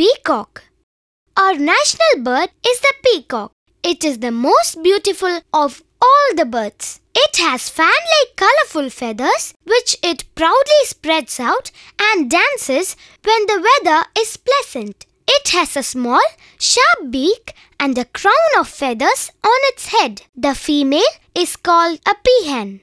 peacock. Our national bird is the peacock. It is the most beautiful of all the birds. It has fan-like colorful feathers which it proudly spreads out and dances when the weather is pleasant. It has a small, sharp beak and a crown of feathers on its head. The female is called a peahen.